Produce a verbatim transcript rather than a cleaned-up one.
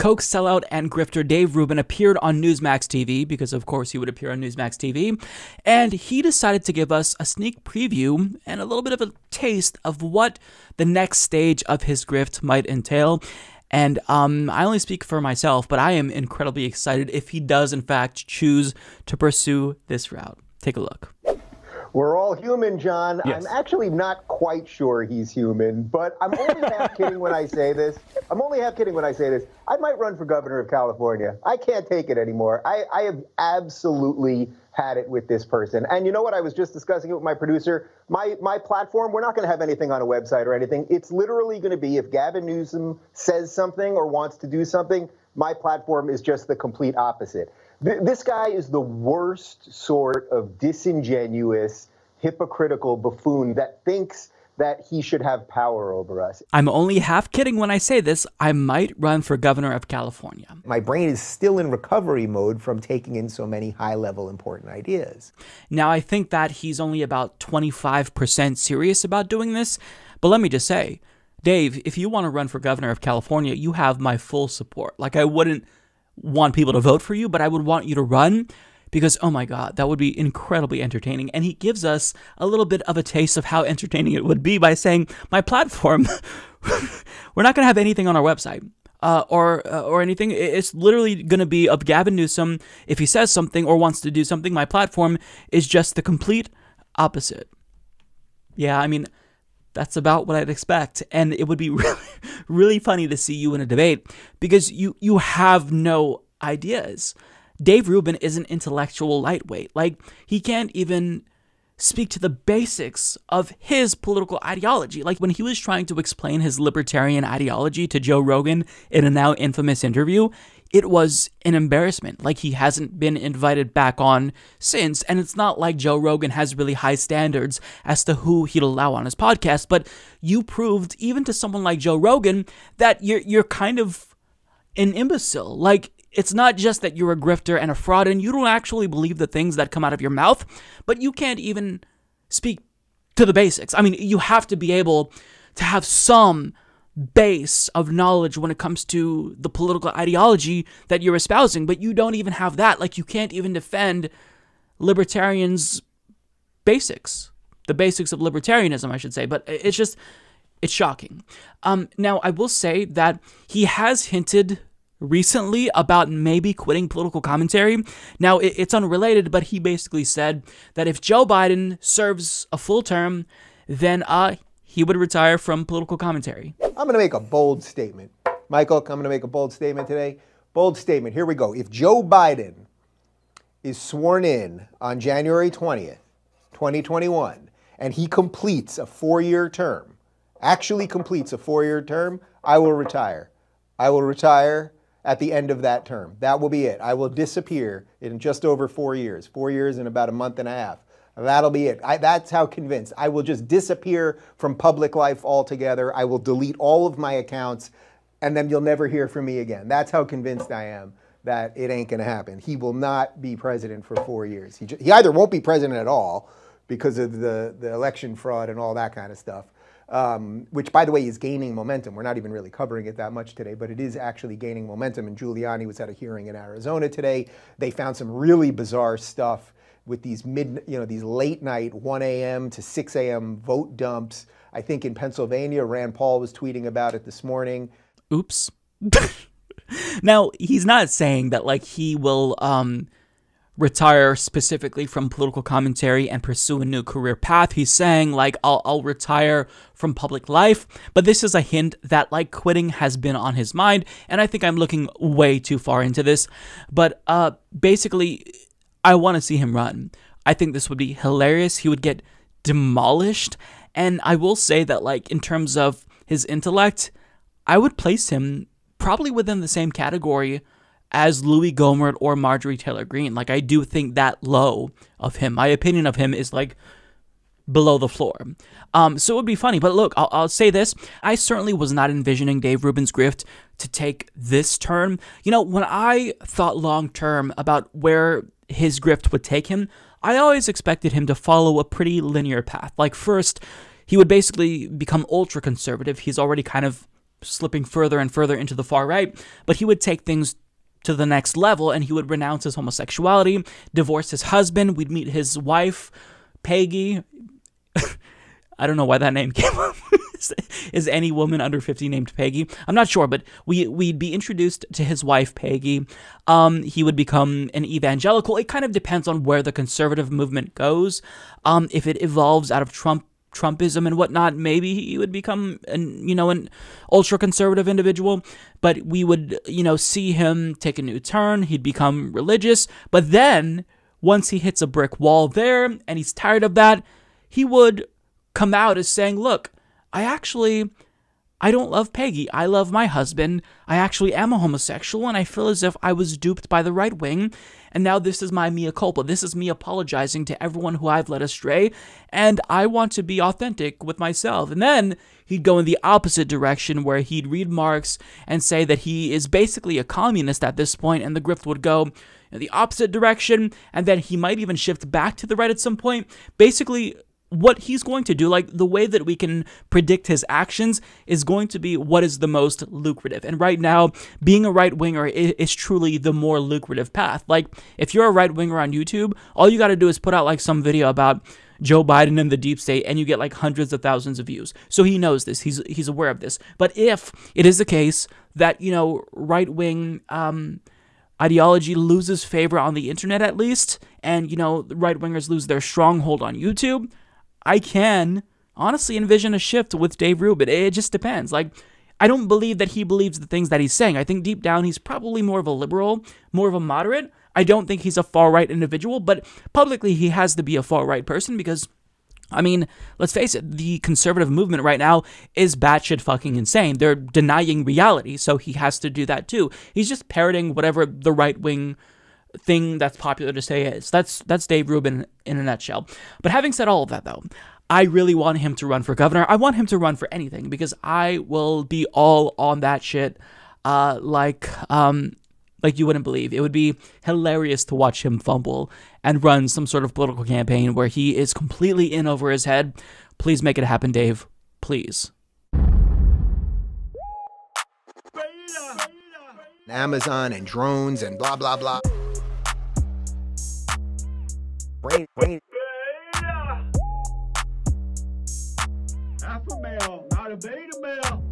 Coke sellout and grifter Dave Rubin appeared on Newsmax T V, because of course he would appear on Newsmax T V, and he decided to give us a sneak preview and a little bit of a taste of what the next stage of his grift might entail. And um, I only speak for myself, but I am incredibly excited if he does, in fact, choose to pursue this route. Take a look. We're all human, John. Yes. I'm actually not quite sure he's human, but I'm only half kidding when I say this. I'm only half kidding when I say this. I might run for governor of California. I can't take it anymore. I, I have absolutely had it with this person. And you know what? I was just discussing it with my producer. My, my platform, we're not going to have anything on a website or anything. It's literally going to be if Gavin Newsom says something or wants to do something, my platform is just the complete opposite. This guy is the worst sort of disingenuous, hypocritical buffoon that thinks that he should have power over us. I'm only half kidding when I say this. I might run for governor of California. My brain is still in recovery mode from taking in so many high-level important ideas. Now, I think that he's only about twenty-five percent serious about doing this, but let me just say, Dave, if you want to run for governor of California, you have my full support. Like, I wouldn't want people to vote for you, but I would want you to run because, oh my God, that would be incredibly entertaining. And he gives us a little bit of a taste of how entertaining it would be by saying, my platform, we're not going to have anything on our website uh, or uh, or anything. It's literally going to be of Gavin Newsom. If he says something or wants to do something, my platform is just the complete opposite. Yeah, I mean, that's about what I'd expect. And it would be really, really funny to see you in a debate because you, you have no ideas. Dave Rubin is an intellectual lightweight. Like, he can't even speak to the basics of his political ideology. Like, when he was trying to explain his libertarian ideology to Joe Rogan in a now infamous interview, it was an embarrassment. Like, he hasn't been invited back on since, and it's not like Joe Rogan has really high standards as to who he'd allow on his podcast, but you proved, even to someone like Joe Rogan, that you're, you're kind of an imbecile. Like, it's not just that you're a grifter and a fraud, and you don't actually believe the things that come out of your mouth, but you can't even speak to the basics. I mean, you have to be able to have some base of knowledge when it comes to the political ideology that you're espousing, but you don't even have that. Like, you can't even defend libertarians' basics, the basics of libertarianism, I should say. But it's just, it's shocking. Um, now, I will say that he has hinted recently about maybe quitting political commentary. Now, it's unrelated, but he basically said that if Joe Biden serves a full term, then uh, he would retire from political commentary. I'm going to make a bold statement. Michael, I'm going to make a bold statement today. Bold statement. Here we go. If Joe Biden is sworn in on January twentieth, twenty twenty-one, and he completes a four-year term, actually completes a four-year term, I will retire. I will retire at the end of that term. That will be it. I will disappear in just over four years, four years and about a month and a half. That'll be it. I, that's how convinced. I will just disappear from public life altogether. I will delete all of my accounts, and then you'll never hear from me again. That's how convinced I am that it ain't going to happen. He will not be president for four years. He, just, he either won't be president at all because of the, the election fraud and all that kind of stuff. Um, which, by the way, is gaining momentum. We're not even really covering it that much today, but it is actually gaining momentum. And Giuliani was at a hearing in Arizona today. They found some really bizarre stuff with these mid, you know, these late night one A M to six A M vote dumps. I think in Pennsylvania, Rand Paul was tweeting about it this morning. Oops. Now, he's not saying that like he will um, retire specifically from political commentary and pursue a new career path. He's saying, like, I'll, I'll retire from public life. But this is a hint that, like, quitting has been on his mind. And I think I'm looking way too far into this. But uh, basically, I want to see him run. I think this would be hilarious. He would get demolished. And I will say that, like, in terms of his intellect, I would place him probably within the same category as Louis Gohmert or Marjorie Taylor Green. Like, I do think that low of him, my opinion of him is like below the floor. Um, so it would be funny, but look, I'll, I'll say this. I certainly was not envisioning Dave Rubin's grift to take this turn. You know, when I thought long term about where his grift would take him, I always expected him to follow a pretty linear path. Like, first, he would basically become ultra conservative. He's already kind of slipping further and further into the far right, but he would take things to the next level, and he would renounce his homosexuality, divorce his husband. We'd meet his wife, Peggy. I don't know why that name came up. Is any woman under fifty named Peggy? I'm not sure, but we, we'd be introduced to his wife, Peggy. Um, he would become an evangelical. It kind of depends on where the conservative movement goes. Um, if it evolves out of Trump, Trumpism and whatnot, maybe he would become an, you know, an ultra-conservative individual, but we would, you know, see him take a new turn. He'd become religious, but then once he hits a brick wall there and he's tired of that, he would come out as saying, look, I actually, I don't love Peggy. I love my husband. I actually am a homosexual, and I feel as if I was duped by the right wing, and now this is my mea culpa. This is me apologizing to everyone who I've led astray, and I want to be authentic with myself. And then he'd go in the opposite direction, where he'd read Marx and say that he is basically a communist at this point, and the grift would go in the opposite direction, and then he might even shift back to the right at some point. Basically, what he's going to do, like the way that we can predict his actions, is going to be what is the most lucrative. And right now, being a right winger is, is truly the more lucrative path. Like, if you're a right winger on YouTube, all you got to do is put out like some video about Joe Biden and the deep state, and you get like hundreds of thousands of views. So he knows this. He's he's aware of this. But if it is the case that, you know, right wing um, ideology loses favor on the internet, at least, and, you know, right wingers lose their stronghold on YouTube, I can honestly envision a shift with Dave Rubin. It just depends. Like, I don't believe that he believes the things that he's saying. I think deep down he's probably more of a liberal, more of a moderate. I don't think he's a far-right individual, but publicly he has to be a far-right person because, I mean, let's face it, the conservative movement right now is batshit fucking insane. They're denying reality, so he has to do that too. He's just parroting whatever the right-wing thing that's popular to say is. That's that's Dave Rubin in a nutshell. But having said all of that, though, I really want him to run for governor. I want him to run for anything, because I will be all on that shit uh, like um, like you wouldn't believe. It would be hilarious to watch him fumble and run some sort of political campaign where he is completely in over his head. Please make it happen, Dave. Please. Amazon and drones and blah, blah, blah. Wait, wait. Alpha male, not a beta male.